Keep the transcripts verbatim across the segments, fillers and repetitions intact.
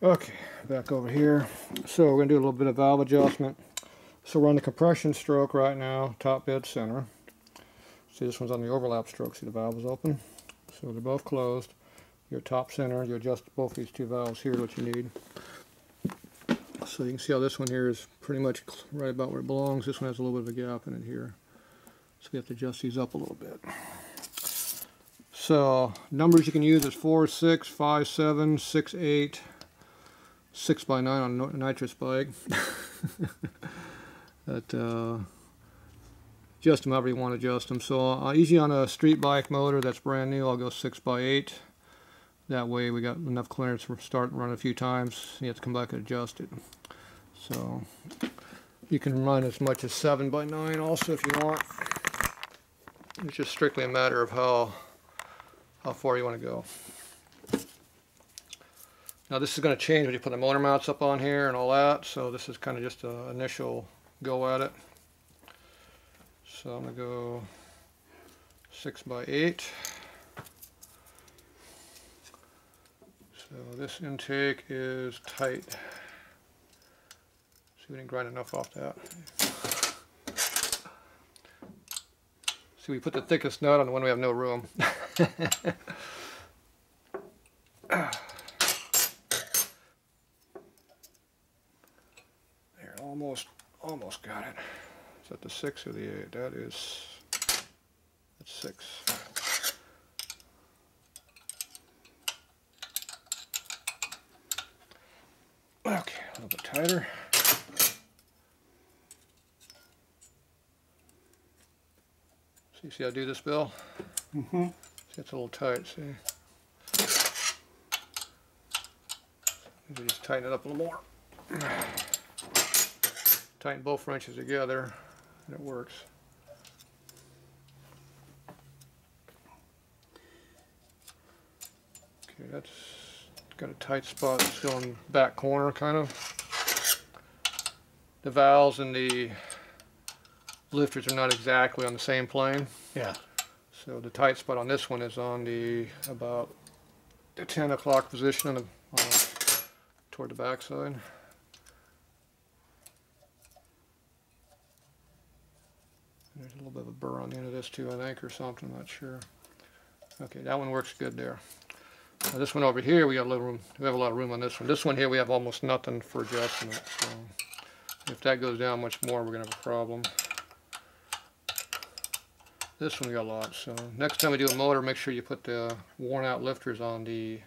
Okay, back over here. So we're going to do a little bit of valve adjustment. So we're on the compression stroke right now, top dead center. See, this one's on the overlap stroke. See, the valve is open. So they're both closed. Your top center, you adjust both these two valves here, what you need. So you can see how this one here is pretty much right about where it belongs. This one has a little bit of a gap in it here. So we have to adjust these up a little bit. So numbers you can use is four, six, five, seven, six, eight, six by nine on a nitrous bike. But, uh, adjust them however you want to adjust them. So uh, usually on a street bike motor that's brand new, I'll go six by eight. That way we got enough clearance to start and run a few times. You have to come back and adjust it. So you can run as much as seven by nine also if you want. It's just strictly a matter of how, how far you want to go. Now this is going to change when you put the motor mounts up on here and all that. So this is kind of just an initial go at it. So I'm going to go six by eight. So this intake is tight. See, we didn't grind enough off that. See, we put the thickest nut on the one we have no room. There, almost, almost got it. Is that the six or the eight? That is, that's six. Okay, a little bit tighter. See, see how I do this, Bill? Mm-hmm. See, it's a little tight, see? Maybe just tighten it up a little more. Tighten both wrenches together, and it works. Okay, that's... got a tight spot still in the back corner, kind of. The valves and the lifters are not exactly on the same plane. Yeah. So the tight spot on this one is on the about the ten o'clock position on the, on, toward the back side. There's a little bit of a burr on the end of this too, I think, or something, I'm not sure. Okay, that one works good there. Now this one over here, we got a little room. We have a lot of room on this one. This one here, we have almost nothing for adjustment. So if that goes down much more, we're gonna have a problem. This one we got a lot. So next time we do a motor, make sure you put the worn-out lifters on the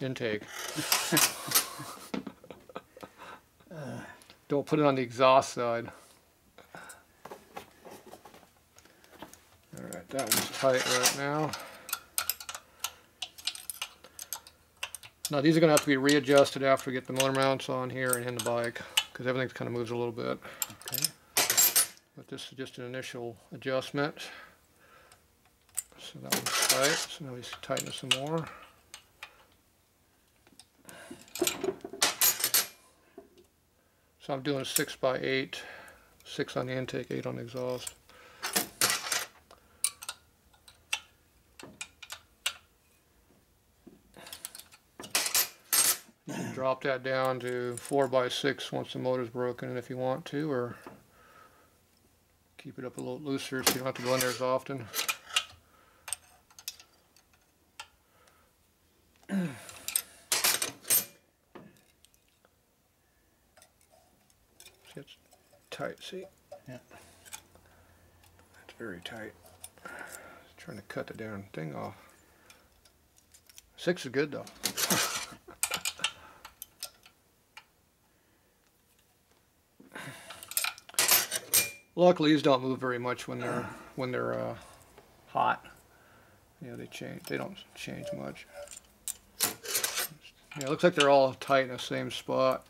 intake. Don't put it on the exhaust side. All right, that one's tight right now. Now these are going to have to be readjusted after we get the motor mounts on here and in the bike, because everything kind of moves a little bit. Okay. But this is just an initial adjustment. So that one's tight. So now we just tighten it some more. So I'm doing a six by eight, six on the intake, eight on the exhaust. Drop that down to four by six once the motor's broken, and if you want to, or keep it up a little looser so you don't have to go in there as often. See, it's tight, see? Yeah. It's very tight. Just trying to cut the darn thing off. Six is good though. Luckily, these don't move very much when they're when they're uh, hot. You know, they change. They don't change much. Yeah, it looks like they're all tight in the same spot.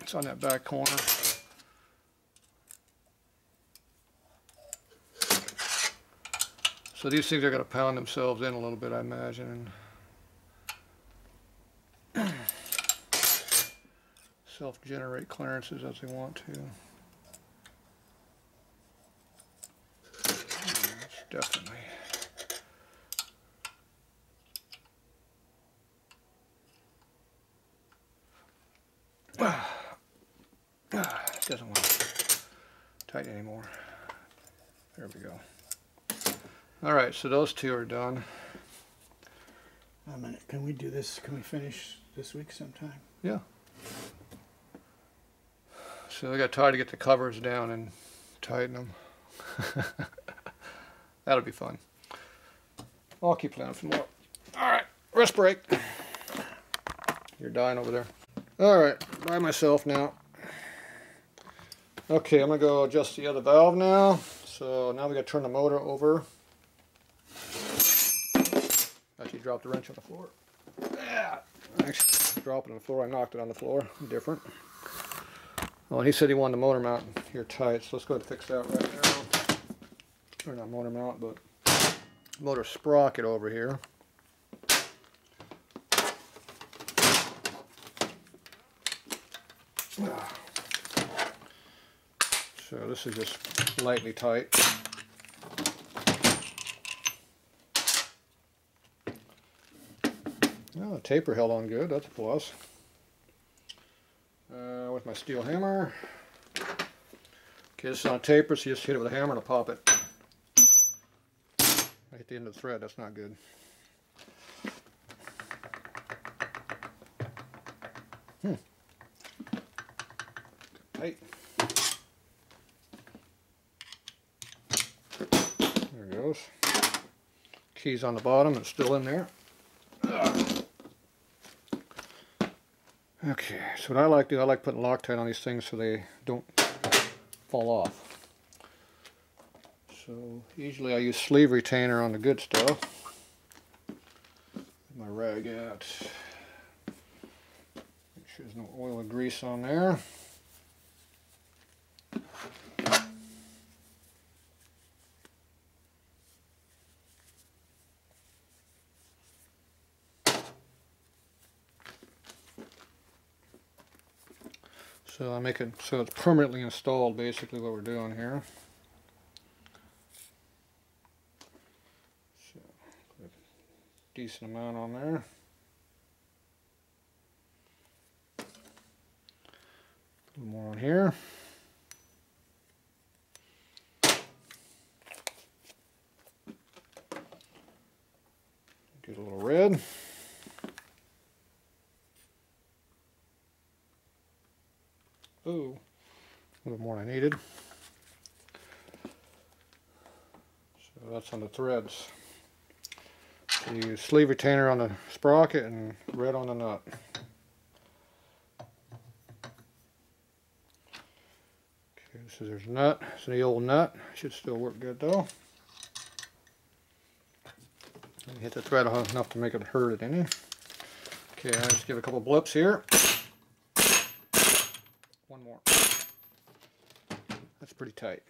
It's on that back corner. So these things are going to pound themselves in a little bit, I imagine. And self-generate clearances as they want to. Definitely. tight anymore. There we go. All right, so those two are done. Wait a minute, can we do this? Can we finish this week sometime? Yeah. So I got tired to get the covers down and tighten them. That'll be fun. I'll keep playing for more. All right, rest break. You're dying over there. All right, by myself now. Okay, I'm gonna go adjust the other valve now. So now we gotta turn the motor over. Actually dropped the wrench on the floor. Yeah, actually dropped it on the floor. I knocked it on the floor. Different. Oh, and he said he wanted the motor mount here tight, so let's go ahead and fix that right now. Or not motor mount, but motor sprocket over here. So this is just lightly tight. Oh, the taper held on good, that's a plus. Uh, with my steel hammer. Okay, this is on taper, so you just hit it with a hammer and it'll pop it. I hit the end of the thread, that's not good. Hmm. Tight. There it goes. Key's on the bottom, it's still in there. Okay, so what I like to do, I like putting Loctite on these things so they don't fall off. So usually I use sleeve retainer on the good stuff. Get my rag out. Make sure there's no oil or grease on there. So I make it so it's permanently installed, basically what we're doing here. So put a decent amount on there. A little more on here. Get a little red. Ooh, a little more than I needed. So that's on the threads. So you use sleeve retainer on the sprocket and red on the nut. Okay, so there's a nut. It's the old nut. Should still work good though. And hit the thread hard enough to make it hurt it any. Okay, I just give it a couple blips here. One more. That's pretty tight.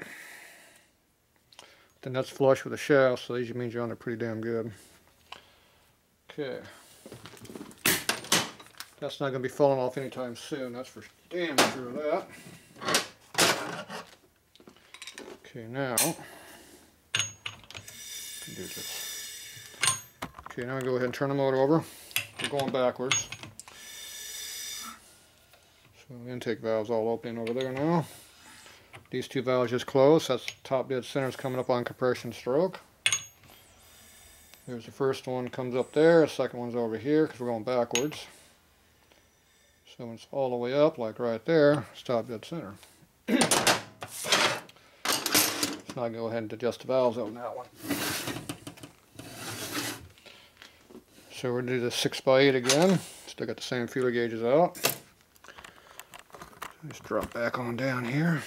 Then that's flush with the shaft, so these means you're on there pretty damn good. Okay. That's not going to be falling off anytime soon, that's for damn sure of that. Okay, now. Do this. Okay, now we go ahead and turn the motor over. We're going backwards. Intake valves all opening over there now. These two valves just closed. That's top dead center's coming up on compression stroke. There's the first one comes up there. The second one's over here because we're going backwards. So it's all the way up, like right there. Top dead center. So now I go ahead and adjust the valves on that one. So we're gonna do the six by eight again. Still got the same feeler gauges out. Just drop back on down here.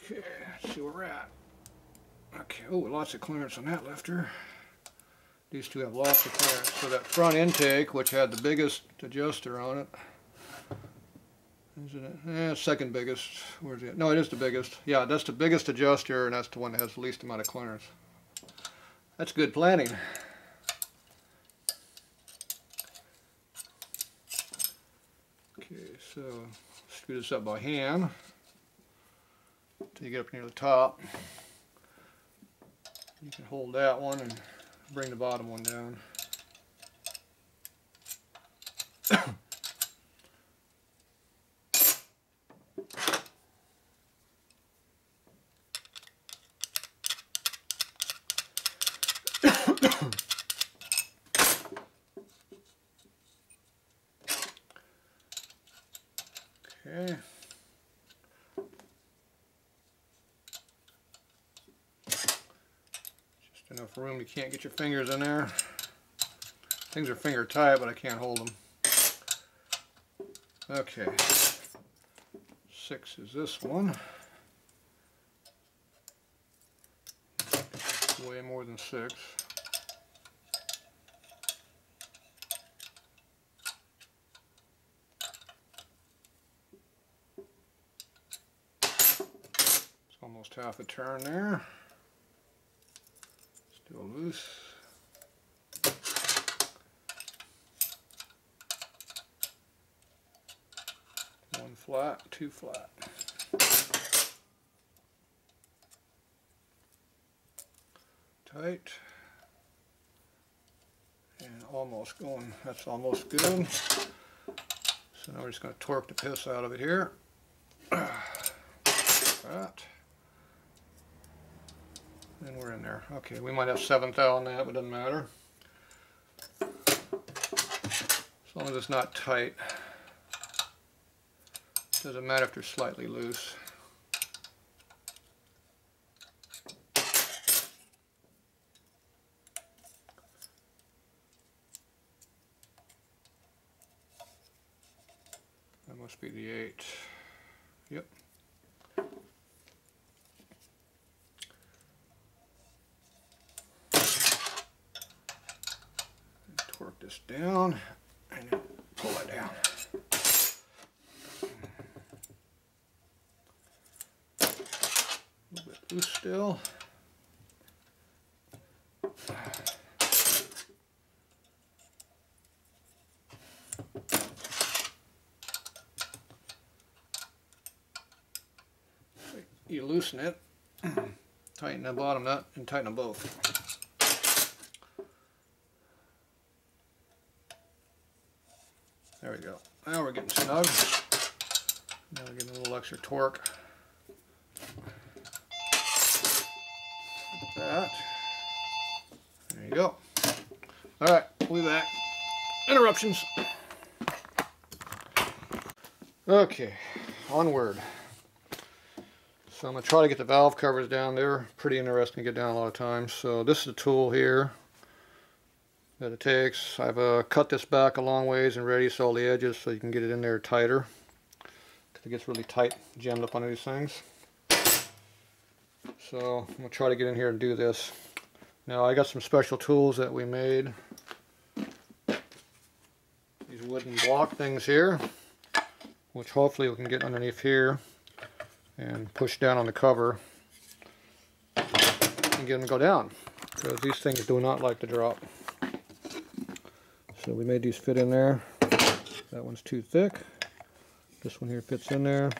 Okay, let's see where we're at. Okay, oh, lots of clearance on that lifter. These two have lots of clearance. So that front intake, which had the biggest adjuster on it, isn't it? Eh, second biggest. Where's it? No, it is the biggest. Yeah, that's the biggest adjuster, and that's the one that has the least amount of clearance. That's good planning. So screw this up by hand until you get up near the top. You can hold that one and bring the bottom one down. enough room you can't get your fingers in there. Things are finger tight, but I can't hold them. Okay, six is this one. Way more than six. It's almost half a turn there. Still loose. One flat, two flat. Tight. And almost going. That's almost good. So now we're just going to torque the piss out of it here. Like that. And we're in there. Okay, we might have seven thou on that, but it doesn't matter. As long as it's not tight. Doesn't matter if they're slightly loose. That must be the eight. Yep. Torque this down and then pull it down. A little bit loose still. You loosen it, tighten the bottom nut, and tighten them both. There we go. Now we're getting snug. Now we're getting a little extra torque. Like that. There you go. All right, we'll be back. Interruptions. Okay, onward. So I'm going to try to get the valve covers down. They're pretty interesting to get down a lot of times. So this is the tool here that it takes. I've uh, cut this back a long ways and reduced all the edges so you can get it in there tighter. It gets really tight, jammed up under these things. So I'm going to try to get in here and do this. Now I got some special tools that we made. These wooden block things here, which hopefully we can get underneath here and push down on the cover and get them to go down, because these things do not like to drop. So we made these fit in there. That one's too thick. This one here fits in there.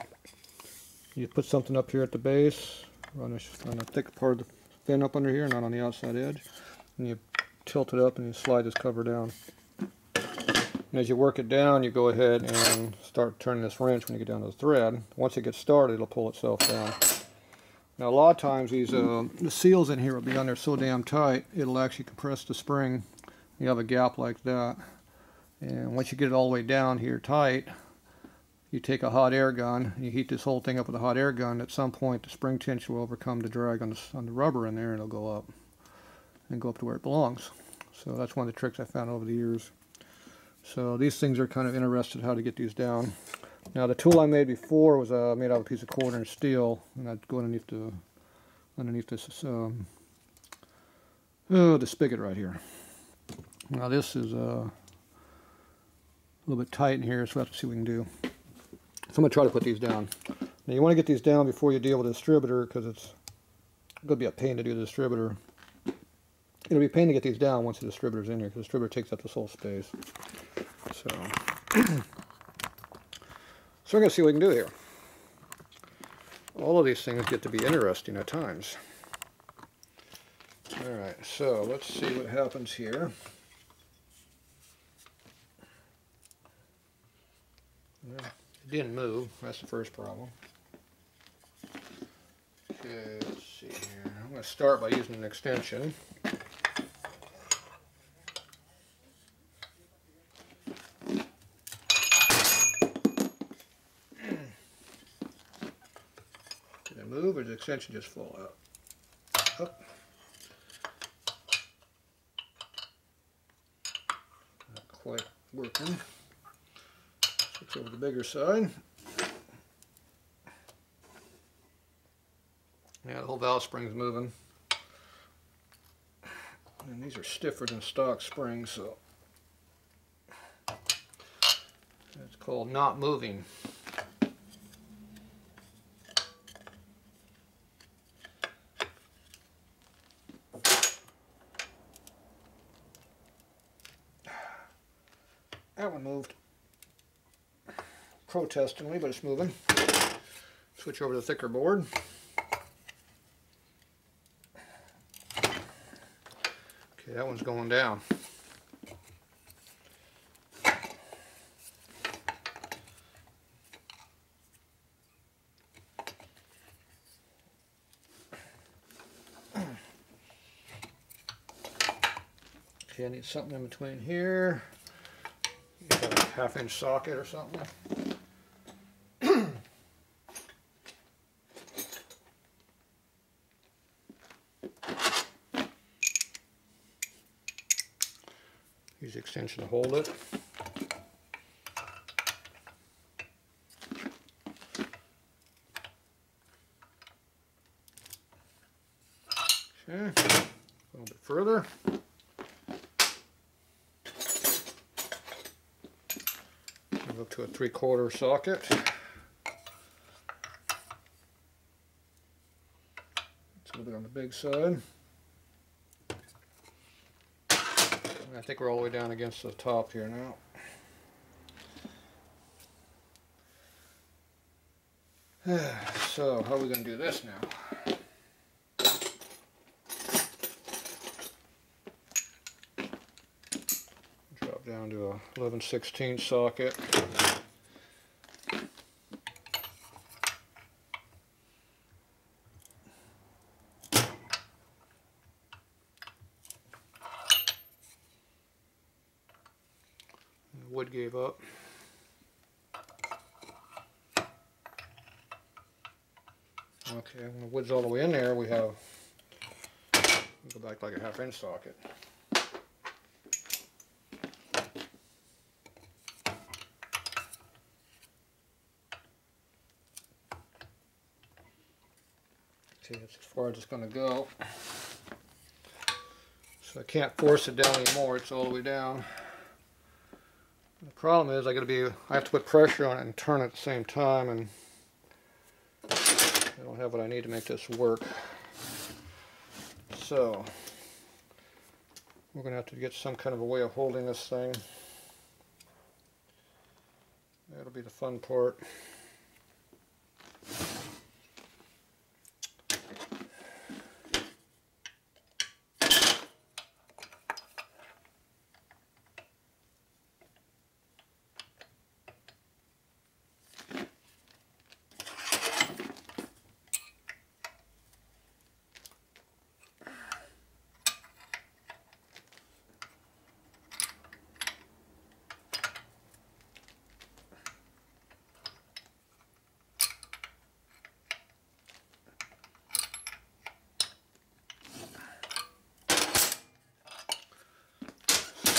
You put something up here at the base, run a, run a thick part of the fin up under here, not on the outside edge. And you tilt it up and you slide this cover down. And as you work it down, you go ahead and start turning this wrench when you get down to the thread. Once it gets started, it'll pull itself down. Now a lot of times these uh, the seals in here will be on there so damn tight, it'll actually compress the spring. You have a gap like that, and once you get it all the way down here tight, you take a hot air gun and you heat this whole thing up with a hot air gun. At some point the spring tension will overcome the drag on the, on the rubber in there, and it'll go up and go up to where it belongs. So that's one of the tricks I found over the years. So these things are kind of interested how to get these down. Now the tool I made before was uh, made out of a piece of quarter inch steel, and I'd go underneath the underneath this um, oh, the spigot right here. Now this is uh, a little bit tight in here, so we'll have to see what we can do. So I'm going to try to put these down. Now you want to get these down before you deal with the distributor, because it's going to be a pain to do the distributor. It'll be a pain to get these down once the distributor's in here, because the distributor takes up this whole space. So, so we're going to see what we can do here. All of these things get to be interesting at times. Alright, so let's see what happens here. It didn't move. That's the first problem. Okay, let's see here. I'm going to start by using an extension. Did it move, or did the extension just fall out? Up. quite working. It's over the bigger side. Yeah, the whole valve spring's moving. And these are stiffer than stock springs, so it's called not moving. That one moved protestingly, but it's moving. Switch over to the thicker board. Okay, that one's going down. Okay, I need something in between here. Half inch socket or something. Use the extension to hold it. Okay, a little bit further. Up to a three-quarter socket. It's a little bit on the big side. And I think we're all the way down against the top here now. So, how are we going to do this now? Down to a eleven sixteenths socket. The wood gave up. Okay, when the wood's all the way in there, we have we'll go back like a half inch socket. Okay, that's as far as it's going to go. So I can't force it down anymore, it's all the way down. The problem is I gotta be I have to put pressure on it and turn it at the same time, and I don't have what I need to make this work. So we're gonna have to get some kind of a way of holding this thing. That'll be the fun part.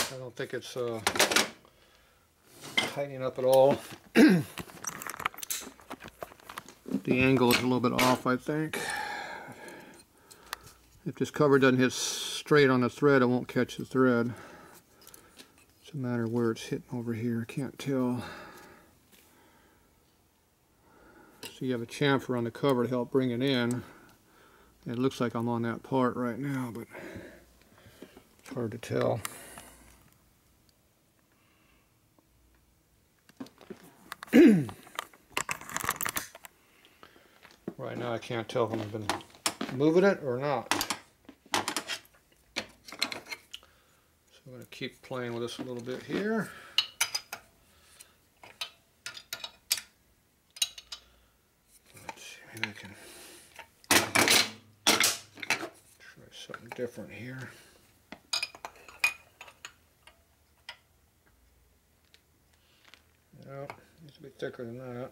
I don't think it's uh, tightening up at all. The angle is a little bit off, I think. If this cover doesn't hit straight on the thread, I won't catch the thread. It's a matter of where it's hitting over here. I can't tell. So you have a chamfer on the cover to help bring it in. It looks like I'm on that part right now, but it's hard to tell. Right now I can't tell if I've been moving it or not. So I'm going to keep playing with this a little bit here. Let's see, maybe I can try something different here. No, it needs to be thicker than that.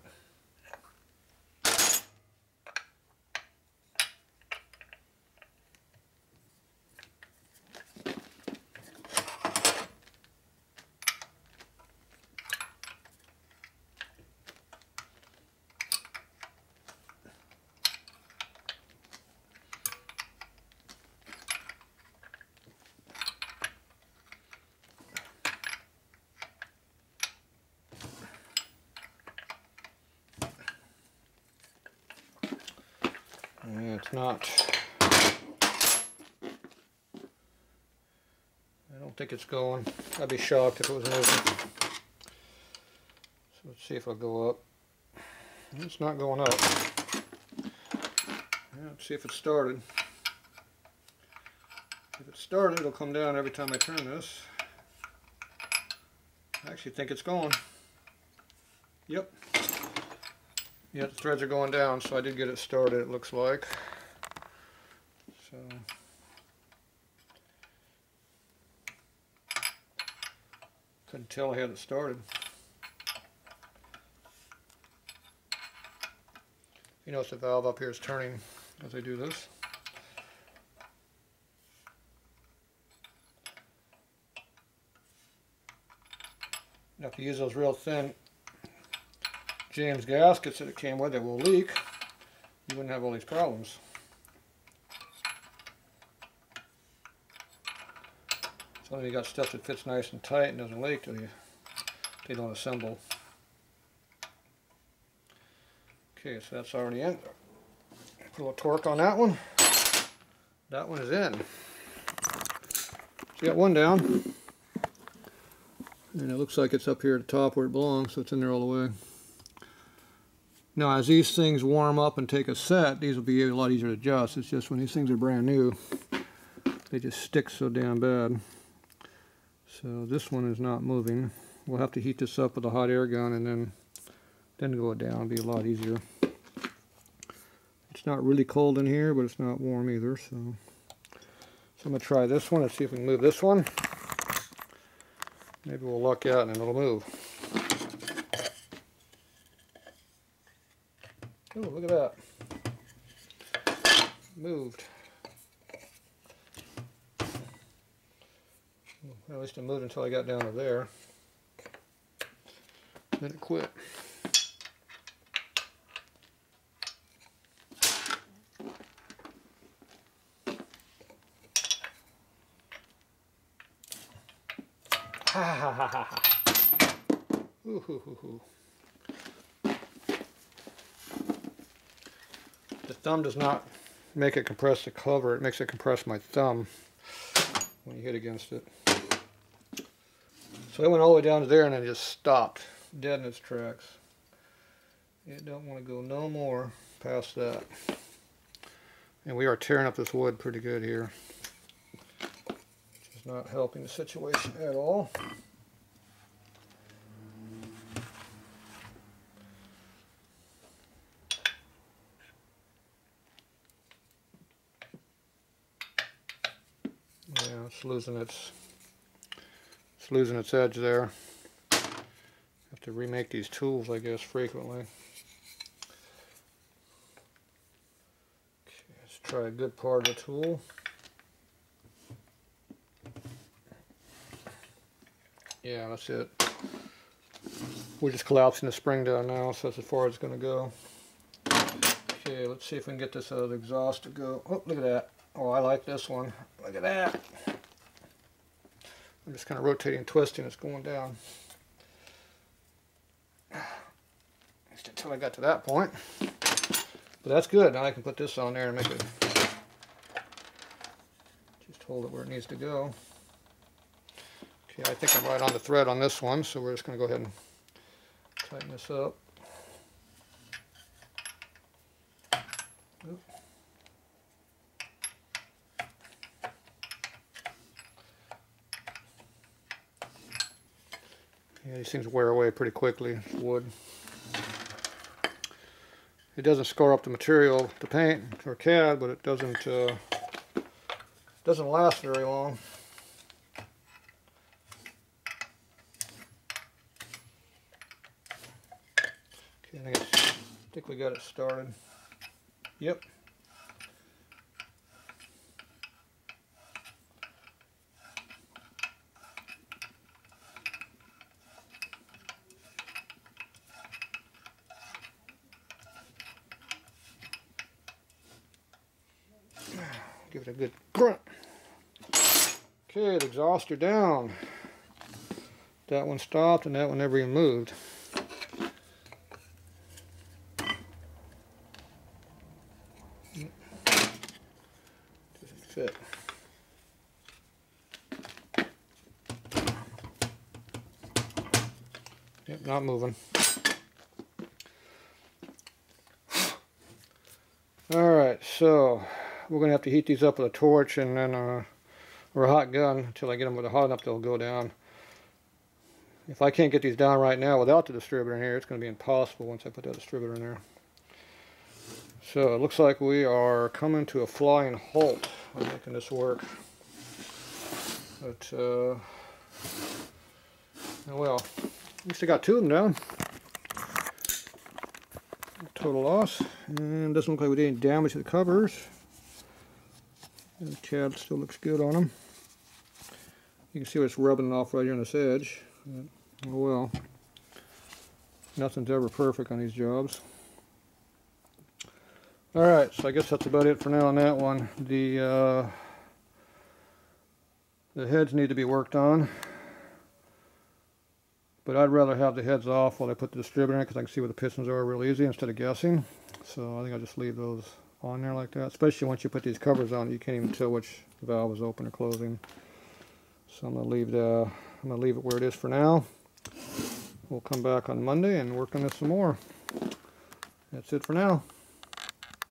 It's not, I don't think it's going. I'd be shocked if it was moving. So let's see if I'll go up. It's not going up. Yeah, let's see if it started. If it started, it'll come down every time I turn this. I actually think it's going. Yep. Yeah, the threads are going down, so I did get it started, it looks like. So couldn't tell I had it started. You notice the valve up here is turning as I do this. Now if you use those real thin James gaskets that it came with that will leak, you wouldn't have all these problems. As long as you got stuff that fits nice and tight and doesn't leak till you, they don't assemble. Okay, so that's already in. Put a little torque on that one. That one is in. So you got one down. And it looks like it's up here at the top where it belongs, so it's in there all the way. Now as these things warm up and take a set, these will be a lot easier to adjust. It's just when these things are brand new, they just stick so damn bad. So this one is not moving. We'll have to heat this up with a hot air gun and then, then go it down. It'll be a lot easier. It's not really cold in here, but it's not warm either. So, so I'm going to try this one and see if we can move this one. Maybe we'll luck out and it'll move. Oh, look at that. Moved. Well, at least it moved until I got down to there. Then it quit. Ha ha ha ha. Ooh, hoo, hoo, hoo. The thumb does not make it compress the cover, it makes it compress my thumb when you hit against it. So it went all the way down to there and then just stopped, dead in its tracks. It don't want to go no more past that. And we are tearing up this wood pretty good here, which is not helping the situation at all. Yeah, it's losing its, it's losing its edge there. Have to remake these tools, I guess, frequently. Okay, let's try a good part of the tool. Yeah, that's it. We're just collapsing the spring down now, so that's as far as it's going to go. Okay, let's see if we can get this out of the exhaust to go. Oh, look at that. Oh, I like this one. Look at that. I'm just kind of rotating and twisting. It's going down. Just until I got to that point. But that's good. Now I can put this on there and make it. Just hold it where it needs to go. Okay, I think I'm right on the thread on this one. So we're just going to go ahead and tighten this up. Oops. Yeah, these things wear away pretty quickly, wood. It doesn't scar up the material to paint or C A D, but it doesn't uh, doesn't last very long. Okay, I think, it's, I think we got it started. Yep. Give it a good grunt. Okay, the exhauster down. That one stopped and that one never even moved. Let's Yep, not moving. Alright, so we're going to have to heat these up with a torch and then uh, or a hot gun until I get them with a hot enough they'll go down. If I can't get these down right now without the distributor in here, it's going to be impossible once I put that distributor in there. So it looks like we are coming to a flying halt on making this work. But, uh, oh well, at least I got two of them down. Total loss, and doesn't look like we did any damage to the covers. The Chad still looks good on them. You can see what's rubbing off right here on this edge. But, oh well, nothing's ever perfect on these jobs. All right, so I guess that's about it for now on that one. The uh, the heads need to be worked on, but I'd rather have the heads off while I put the distributor in because I can see where the pistons are real easy instead of guessing. So I think I'll just leave those on there like that. Especially once you put these covers on, you can't even tell which valve is open or closing. So I'm gonna leave the I'm gonna leave it where it is for now. We'll come back on Monday and work on this some more. That's it for now.